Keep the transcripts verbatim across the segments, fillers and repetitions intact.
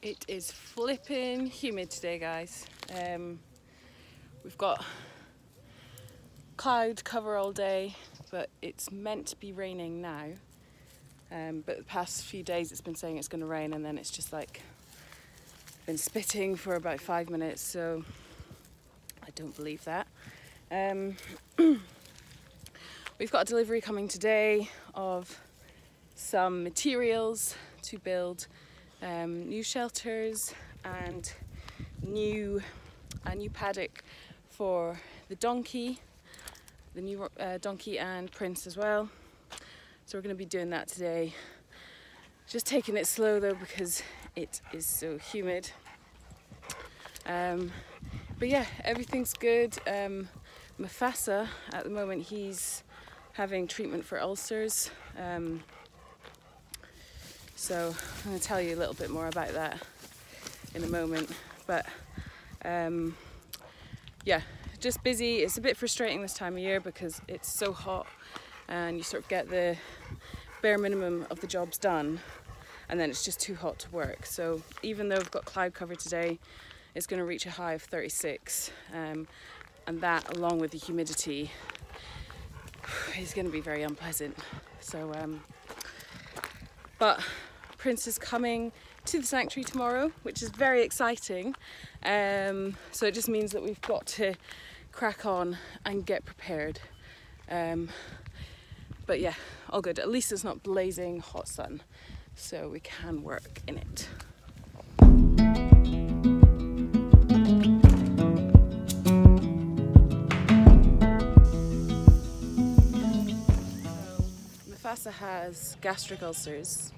It is flipping humid today, guys. Um, we've got cloud cover all day, but it's meant to be raining now. Um, but the past few days it's been saying it's going to rain, and then it's just like been spitting for about five minutes, so I don't believe that. Um, we've got a delivery coming today of some materials to build um, new shelters and new a new paddock for the donkey, the new uh, donkey and Prince as well. So we're going to be doing that today. Just taking it slow though, because it is so humid. Um, but yeah, everything's good. Um, Mufasa, at the moment, he's having treatment for ulcers. Um, so I'm going to tell you a little bit more about that in a moment. But um, yeah, just busy. It's a bit frustrating this time of year because it's so hot, and you sort of get the bare minimum of the jobs done, and then it's just too hot to work. So even though we've got cloud cover today, it's going to reach a high of thirty-six, um, and that, along with the humidity, is going to be very unpleasant. So um, but Prince is coming to the sanctuary tomorrow, which is very exciting. Um, so it just means that we've got to crack on and get prepared. um, But yeah, all good. At least it's not blazing hot sun, so we can work in it. So, Mufasa has gastric ulcers.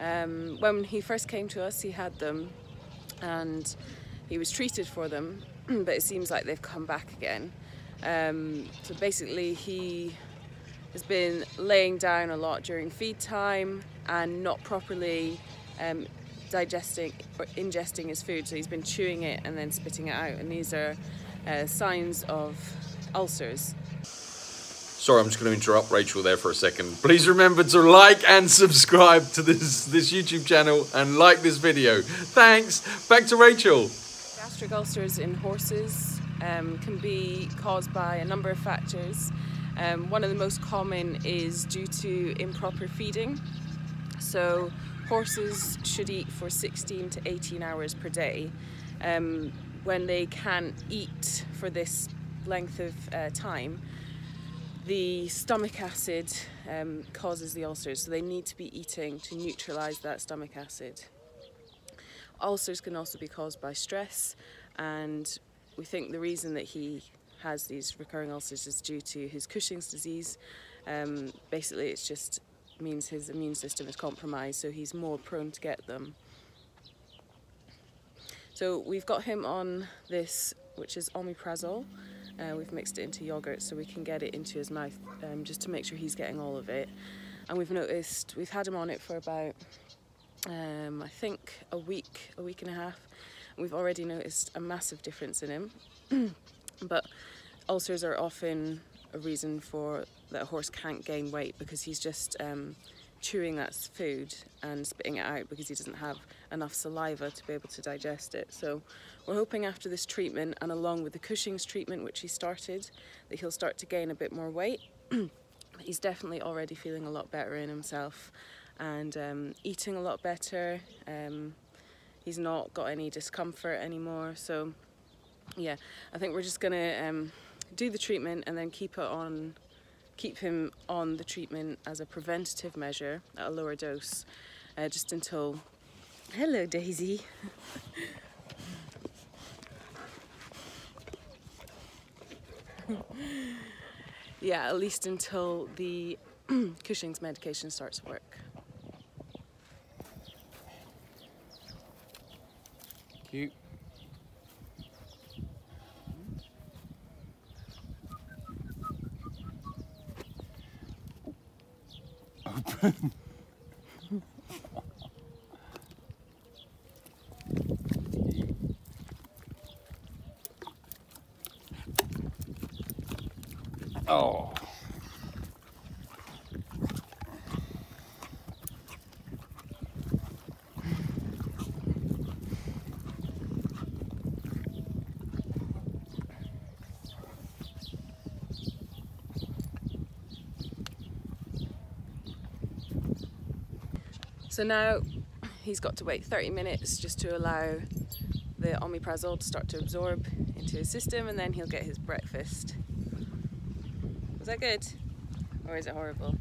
Um, when he first came to us, he had them, and he was treated for them, but it seems like they've come back again. Um, so basically, he has been laying down a lot during feed time and not properly um, digesting or ingesting his food, so he's been chewing it and then spitting it out, and these are uh, signs of ulcers. Sorry, I'm just going to interrupt Rachel there for a second. Please remember to like and subscribe to this, this YouTube channel, and like this video. Thanks! Back to Rachel! Gastric ulcers in horses um, can be caused by a number of factors. Um, one of the most common is due to improper feeding. So horses should eat for sixteen to eighteen hours per day. Um, when they can't eat for this length of uh, time, the stomach acid um, causes the ulcers, so they need to be eating to neutralize that stomach acid. Ulcers can also be caused by stress, and we think the reason that he has these recurring ulcers is due to his Cushing's disease. Um, basically, it just means his immune system is compromised, so he's more prone to get them. So we've got him on this, which is omeprazole. Uh, we've mixed it into yogurt so we can get it into his mouth, um, just to make sure he's getting all of it. And we've noticed, we've had him on it for about, um, I think, a week, a week and a half. And we've already noticed a massive difference in him. But ulcers are often a reason for that a horse can't gain weight, because he's just um, chewing that food and spitting it out because he doesn't have enough saliva to be able to digest it. So we're hoping after this treatment, and along with the Cushing's treatment which he started, that he'll start to gain a bit more weight. He's definitely already feeling a lot better in himself, and um, eating a lot better. Um, he's not got any discomfort anymore, so yeah, I think we're just gonna um, do the treatment and then keep it on, keep him on the treatment as a preventative measure at a lower dose, uh, just until. Hello, Daisy. Yeah, at least until the Cushing's medication starts to work. Cute. Oh. So now he's got to wait thirty minutes just to allow the omeprazole to start to absorb into his system, and then he'll get his breakfast. Was that good? Or is it horrible?